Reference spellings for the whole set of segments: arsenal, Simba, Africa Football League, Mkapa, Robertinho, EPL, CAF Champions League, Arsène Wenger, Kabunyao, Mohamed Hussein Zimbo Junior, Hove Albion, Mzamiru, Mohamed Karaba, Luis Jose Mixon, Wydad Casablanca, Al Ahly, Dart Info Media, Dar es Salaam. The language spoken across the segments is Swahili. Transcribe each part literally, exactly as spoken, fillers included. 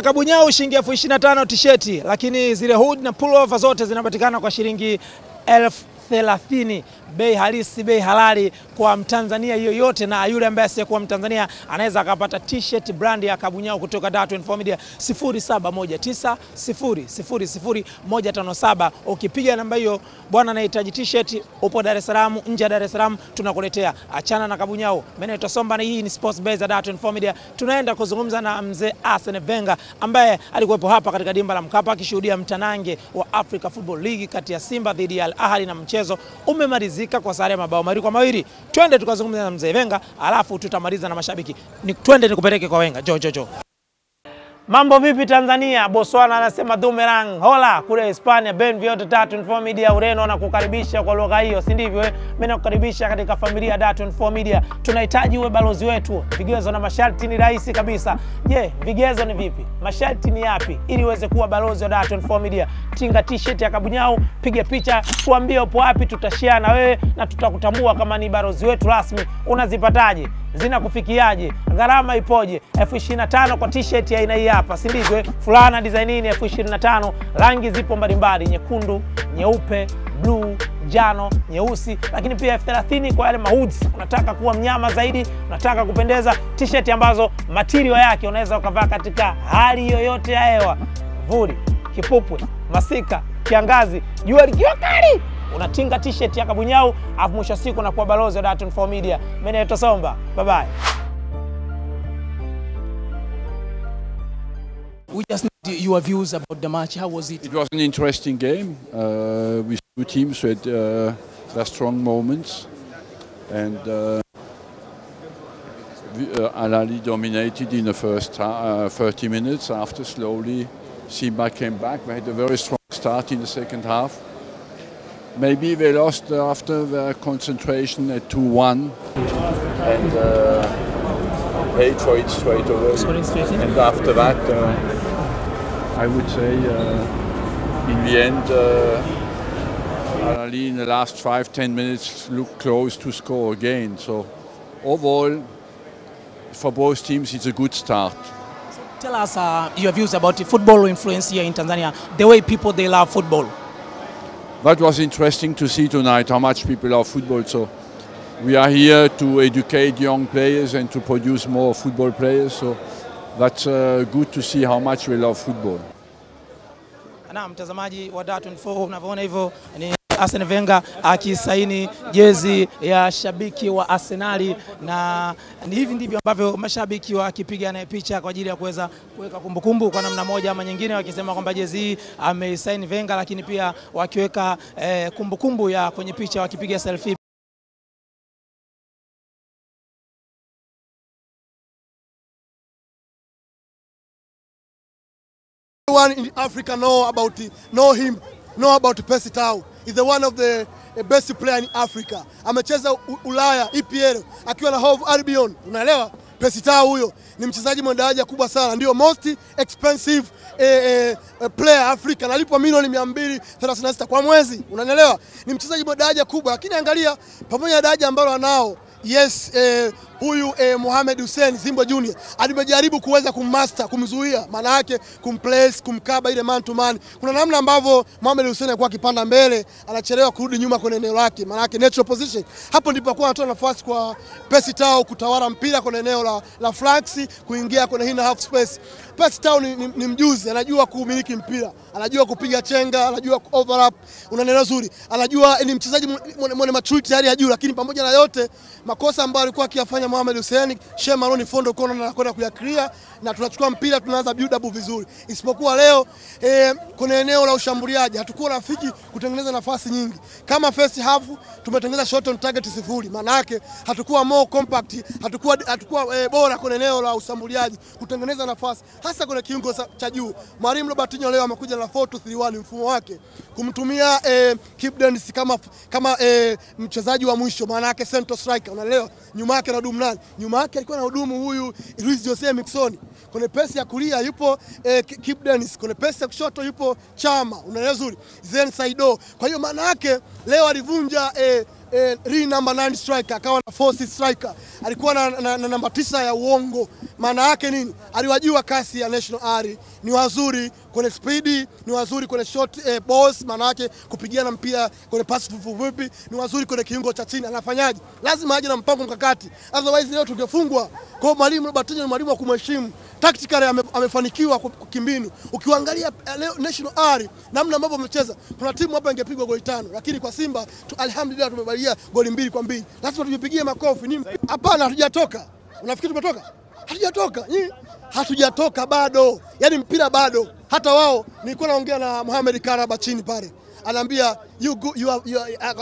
na Kabunyao shilingi elfu ishirini na tano tisheti, lakini zile hood na pullover zote zinapatikana kwa shilingi elfu thelathini, bei halisi, bei halali kwa Mtanzania yoyote, na yule ambaye si kwa Mtanzania anaweza akapata t-shirt brand ya Kabunyao kutoka Dart Info Media sifuri saba moja tisa sifuri sifuri sifuri moja tano saba. Ukipiga namba hiyo, bwana anahitaji t-shirt, upo Dar es Salaam, nje ya Dar es Salaam, tunakuletea. Achana na Kabunyao. Mimi naitwa Simba na hii ni Sports Base ya Dart Info Media. Tunaenda kuzungumza na mzee Arsène Wenger ambaye alikuwepo hapa katika dimba la Mkapa akishuhudia mtanange wa Africa Football League kati ya Simba dhidi ya Al Ahly, na mchezo umemalizika kwa sare mabao mawili kwa mawili. Twende tukazungumza na mzee Wenger, alafu tutamaliza na mashabiki. Ni twende nikupeleke kwa Wenger. Jo jo jo. Mambo vipi Tanzania? Botswana anasema Dumerang. Hola kule Hispania, Benvenuto Dart Info Media Ureno na kukaribisha kwa lugha hiyo, si ndivyo eh? Mimi nakukaribisha katika familia Dart Info Media. Tunahitaji uwe balozi wetu. Vigezo na masharti ni rahisi kabisa. Je, yeah, vigezo ni vipi? Masharti ni yapi ili uweze kuwa balozi wa Dart Info Media? Tinga t-shirt ya Kabunyao, piga picha, tuambie upo wapi, tutashare na wewe na tutakutambua kama ni balozi wetu rasmi. Unazipataje? Zina kufikiaje? Gharama ipoje? elfu ishirini na tano kwa t-shirt ya aina hii hapa, si ndivyo? Fulana design ni elfu ishirini na tano, rangi zipo mbalimbali, nyekundu, nyeupe, blue, jano, nyeusi, lakini pia elfu thelathini kwa yale mahoods. Unataka kuwa mnyama zaidi, unataka kupendeza, t-shirt ambazo material yake unaweza ukavaa katika hali yoyote ya hewa. Vuli, kipupwe, masika, kiangazi, jua likiwa kali. Unatinga t-shirt ya Kabunyao, afu mwisho siku na kuwa balozi wa Dart Info Media. Mimi naitwa Simba. Bye bye. We just need your views about the match. How was it? It was an interesting game uh, with two teams with uh, their strong moments, and uh, we, uh, Al Ahly dominated in the first uh, thirty minutes. After slowly, Simba came back. We had a very strong start in the second half. Maybe they lost after their concentration at two one and uh, paid for it straight away. And after that, uh, I would say uh, in the end, uh, Al Ahly in the last five, ten minutes looked close to score again. So overall, for both teams, it's a good start. So tell us uh, your views about the football influence here in Tanzania, the way people, they love football. That was interesting to see tonight, how much people love football. So we are here to educate young players and to produce more football players. So that's uh, good to see how much we love football. Na mtazamaji wa Dart Info, unavyoona hivyo ni Arsène Wenger akisaini jezi ya shabiki wa Arsenal, na ni hivi ndivyo ambavyo mashabiki wakipiga naye picha kwa ajili ya kuweza kuweka kumbukumbu kwa namna moja ama nyingine, wakisema kwamba jezi hii ameisaini Wenger, lakini pia wakiweka eh, kumbukumbu ya kwenye picha wakipiga selfie. Everyone in Africa know about know him, know about Pesitao. Is the one of the best player in Africa. Amecheza Ulaya E P L akiwa na Hove Albion. Unaelewa? Pesitao huyo ni mchezaji mwenye daraja kubwa sana. Ndio most expensive eh, eh, player Africa. Analipwa milioni mia mbili thelathini na sita kwa mwezi. Unanielewa? Ni mchezaji mwenye daraja kubwa. Lakini angalia pamoja na daraja ambalo anao. Yes, eh, huyu eh, Mohamed Hussein Zimbo Junior alimejaribu kuweza kummaster, kumzuia, maana yake kumplace, kumkaba ile man to man. Kuna namna ambavyo Mohamed Hussein alikuwa akipanda mbele, anachelewa kurudi nyuma kwenye eneo lake, maana yake natural position. Hapo ndipo alikuwa anatoa nafasi kwa Pesitao kutawala mpira kwenye eneo la la flanks, kuingia kwenye hina half space. Pesitao ni, ni, ni mjuzi, anajua kumiliki mpira, anajua kupiga chenga, anajua overlap, unanena nzuri. Anajua ni mchezaji mwenye maturity hali ya juu, lakini pamoja na yote makosa ambayo alikuwa akiyafanya Mohamed Hussein, Shemaroni Fondo Kono na kwenda kuyaklia, na tunachukua mpira tunaanza build up vizuri. Isipokuwa leo eh, kuna eneo la ushambuliaji hatukuwa rafiki kutengeneza nafasi nyingi. Kama first half tumetengeneza shot on target sifuri, maana yake hatukuwa more compact, hatukuwa hatukuwa eh, bora kwenye eneo la ushambuliaji kutengeneza nafasi, hasa kwenye kiungo cha juu. Mwalimu Robertinho leo amekuja na four two three one mfumo wake, kumtumia eh, Kipdens kama kama eh, mchezaji wa mwisho, maana yake central striker. Unaelewa? Nyuma yake na dumnani, nyuma yake alikuwa na hudumu huyu Luis Jose Mixon. Kwenye pesi ya kulia yupo eh, Kip Dennis, kwenye pesi ya kushoto yupo Chama, unaelewa nzuri, Zen Saido. Kwa hiyo maana yake leo alivunja eh, eh, ri number nine striker akawa na force striker, alikuwa na, na, na namba tisa ya uongo, Maana yake nini? Aliwajua kasi ya National Ari, ni wazuri kwenye speedi, ni wazuri kwenye short eh, balls, maana yake kupigiana mpira kwenye pass fupi, ni wazuri kwenye kiungo cha chini. Anafanyaje? Lazima aje na mpango mkakati. Otherwise leo tungefungwa. Kwa mwalimu Robertinho ni mwalimu wa kumheshimu. Tactically ame, amefanikiwa kimbinu. Ukiangalia leo National Ari namna ambavyo wamecheza, kuna timu hapa ingepigwa goli tano, lakini kwa Simba tu, alhamdulillah tumebalia goli mbili kwa mbili. Lazima tujipigie makofi. Nini? Hapana, hatujatoka. Unafikiri tumetoka? Hatujatoka. Ni hatujatoka bado. Yaani mpira bado. Hata wao nilikuwa naongea na Mohamed Karaba chini pale. Anambia you go, you have, you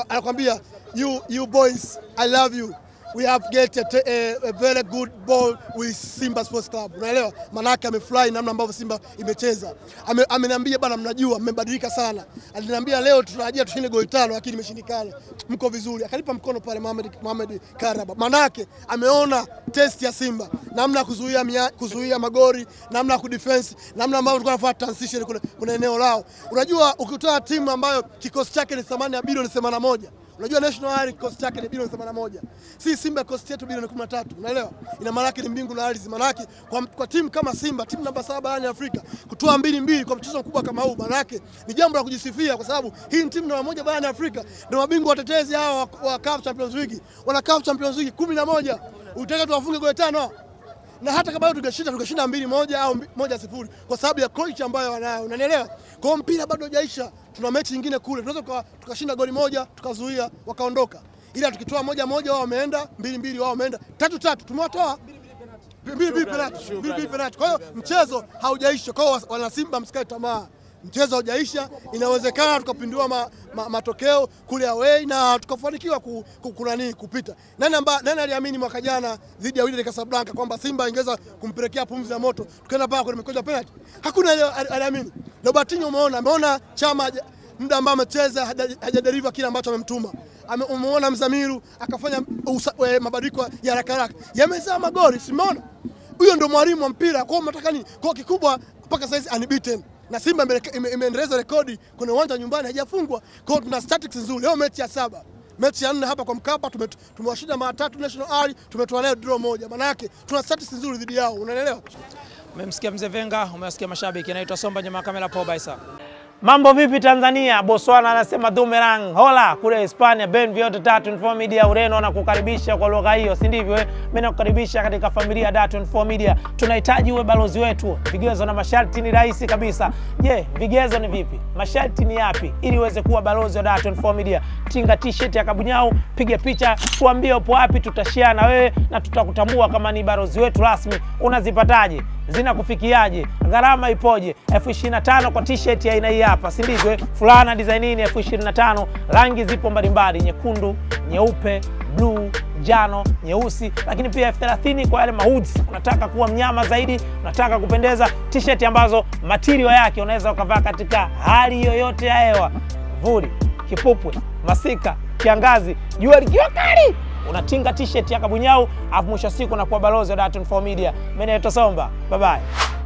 anakuambia you you boys I love you. We have get a, a, a very good ball with Simba Sports Club. Unaelewa? Manake amefly namna ambavyo Simba imecheza. Ame, ameniambia bana mnajua mmebadilika sana. Aliniambia leo tunarajia tushinde goli tano lakini imeshindikana. Mko vizuri. Akalipa mkono pale Mohamed Mohamed Karaba. Manake ameona test ya Simba. Namna kuzuia mia, kuzuia magori, namna ku defense, namna ambavyo tulikuwa tunafuata transition kuna, kuna eneo lao. Unajua ukitoa timu ambayo kikosi chake ni thamani ya bilioni themanini na moja. Unajua National Ari cost yake ni bilioni themanini na moja. Si Simba cost yetu bilioni kumi na tatu. Unaelewa? Ina maana yake ni mbingu na ardhi. Maana yake kwa, kwa timu kama Simba, timu namba saba barani Afrika, kutoa mbili mbili kwa mchezo mkubwa kama huu, maana yake ni jambo la kujisifia kwa sababu hii ni timu namba moja barani Afrika. Ndio mabingwa watetezi hao wa, wa C A F Champions League. Wana C A F Champions League kumi na moja. Utaka tuwafunge goli tano. Na hata kama tungeshinda tungeshinda mbili moja au moja sifuri kwa sababu ya coach ambayo wanayo. Unanielewa? Kwa mpira bado hujaisha. Tuna mechi nyingine kule. Tunaweza tukashinda goli moja, tukazuia, wakaondoka. Ila tukitoa moja moja wao wameenda, mbili mbili wao wameenda, tatu tatu tumewatoa. Mbili mbili penalty. Mbili mbili penalty. Kwa hiyo mchezo haujaisha. Kwa hiyo wana Simba msikae tamaa. Mchezo haujaisha, inawezekana tukapindua ma, ma, matokeo kule away na tukafanikiwa ku, ku, kunani kupita. Nani amba, nani aliamini mwaka jana dhidi ya Wydad Casablanca kwamba Simba ingeweza kumpelekea pumzi ya moto tukaenda paka kwenye mikoja penalty? Hakuna aliamini. Robertinho umeona, ameona chama muda ambao amecheza hajadeliver kile ambacho amemtuma. Ameona Mzamiru akafanya mabadiliko ya haraka haraka. Yamezaa magoli, simeona. Huyo ndio mwalimu wa mpira. Kwa mtaka nini? Kwa kikubwa mpaka saizi unbeaten. Na Simba imeendeleza rekodi kwenye uwanja nyumbani haijafungwa. Kwa hiyo tuna statistics nzuri. Leo mechi ya saba, mechi ya nne hapa kwa Mkapa tumewashinda mara tatu National Ari, tumetoa nayo draw moja. Maana yake tuna statistics nzuri dhidi yao. Unaelewa? Mmemsikia Mzee Wenger, umewasikia mashabiki. Naitwa Somba nyuma kamera poa baisa. Mambo vipi Tanzania? Botswana anasema Dumerang. Hola kule Hispania, Benvenuto Dart Info Media Ureno na kukaribisha kwa lugha hiyo, si ndivyo eh? Mimi nakukaribisha katika familia ya Dart Info Media. Tunahitaji uwe balozi wetu. Vigezo na masharti ni rahisi kabisa. Je, yeah, vigezo ni vipi? Masharti ni yapi ili uweze kuwa balozi wa Dart Info Media? Tinga t-shirt ya Kabunyao, piga picha, tuambie upo wapi, tutashare na wewe na tutakutambua kama ni balozi wetu rasmi. Unazipataje? Zina kufikiaje? Gharama ipoje? elfu ishirini na tano kwa t-shirt ya aina hii hapa, si ndivyo? Fulana design hii ni elfu ishirini na tano. Rangi zipo mbalimbali, nyekundu, nyeupe, blue, njano, nyeusi, lakini pia elfu thelathini kwa yale mahoods. Unataka kuwa mnyama zaidi, unataka kupendeza, t-shirt ambazo material yake unaweza ukavaa katika hali yoyote ya hewa. Vuli, kipupwe, masika, kiangazi, jua likiwa kali. Unatinga t-shirt ya Kabunyao afu mwisho siku na kuwa balozi wa Dart Info Media. Mimi naitwa Somba. Bye bye.